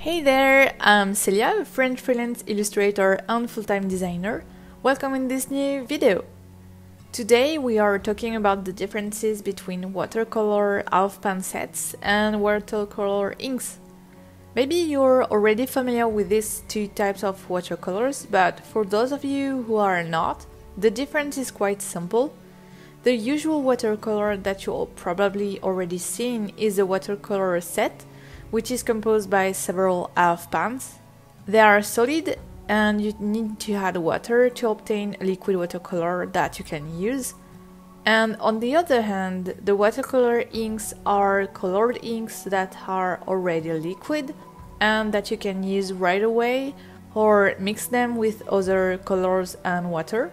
Hey there, I'm Celia, a French freelance illustrator and full-time designer. Welcome in this new video! Today we are talking about the differences between watercolor half-pan sets and watercolor inks. Maybe you're already familiar with these two types of watercolors, but for those of you who are not, the difference is quite simple. The usual watercolor that you've probably already seen is a watercolor set, which is composed by several half pans. They are solid and you need to add water to obtain a liquid watercolor that you can use. And on the other hand, the watercolor inks are colored inks that are already liquid and that you can use right away or mix them with other colors and water.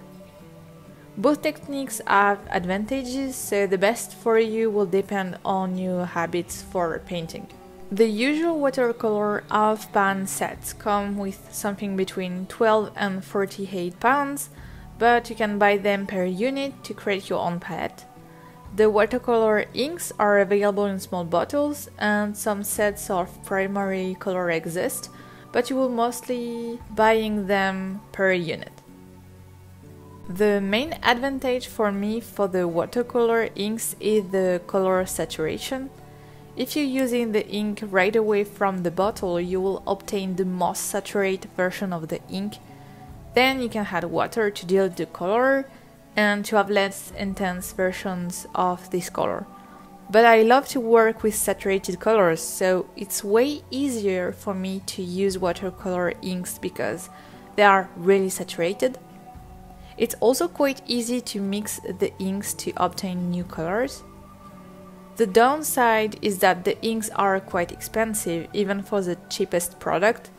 Both techniques have advantages, so the best for you will depend on your habits for painting. The usual watercolor half-pan sets come with something between 12 and 48 pounds, but you can buy them per unit to create your own palette. The watercolor inks are available in small bottles and some sets of primary color exist, but you will mostly buying them per unit. The main advantage for me for the watercolor inks is the color saturation. If you're using the ink right away from the bottle, you will obtain the most saturated version of the ink. Then you can add water to deal with the color and to have less intense versions of this color. But I love to work with saturated colors, so it's way easier for me to use watercolor inks because they are really saturated. It's also quite easy to mix the inks to obtain new colors. The downside is that the inks are quite expensive, even for the cheapest product,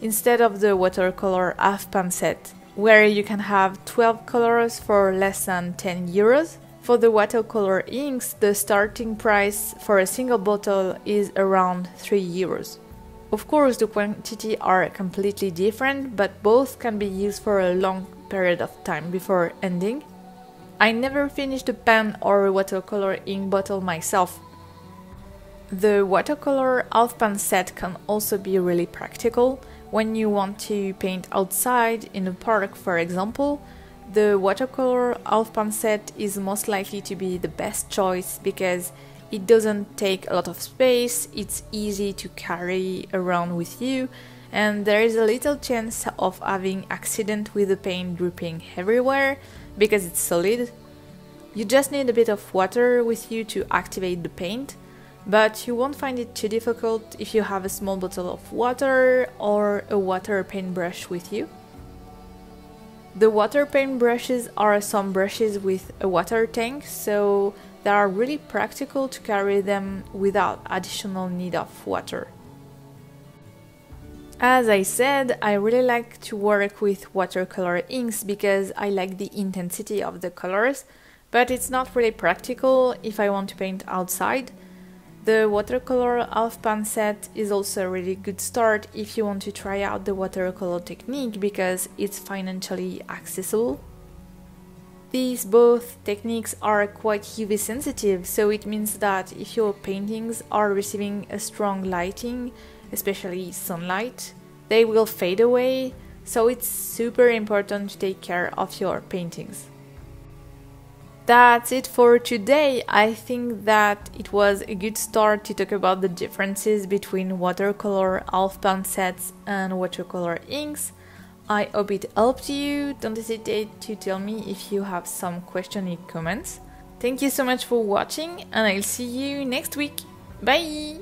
instead of the watercolor half-pan set, where you can have 12 colors for less than 10 euros. For the watercolor inks, the starting price for a single bottle is around 3 euros. Of course, the quantities are completely different, but both can be used for a long period of time before ending. I never finished a pen or a watercolor ink bottle myself. The watercolor half-pan set can also be really practical. When you want to paint outside, in a park for example, the watercolor half-pan set is most likely to be the best choice because it doesn't take a lot of space, it's easy to carry around with you, and there is a little chance of having accident with the paint dripping everywhere because it's solid. You just need a bit of water with you to activate the paint, but you won't find it too difficult if you have a small bottle of water or a water paintbrush with you. The water paintbrushes are some brushes with a water tank, so they are really practical to carry them without additional need of water. As I said, I really like to work with watercolor inks because I like the intensity of the colors, but it's not really practical if I want to paint outside. The watercolor half-pan set is also a really good start if you want to try out the watercolor technique because it's financially accessible. These both techniques are quite UV sensitive, so it means that if your paintings are receiving a strong lighting, especially sunlight, they will fade away, so it's super important to take care of your paintings. That's it for today. I think that it was a good start to talk about the differences between watercolor half-pan sets and watercolor inks. I hope it helped you. Don't hesitate to tell me if you have some questions in the comments. Thank you so much for watching and I'll see you next week. Bye!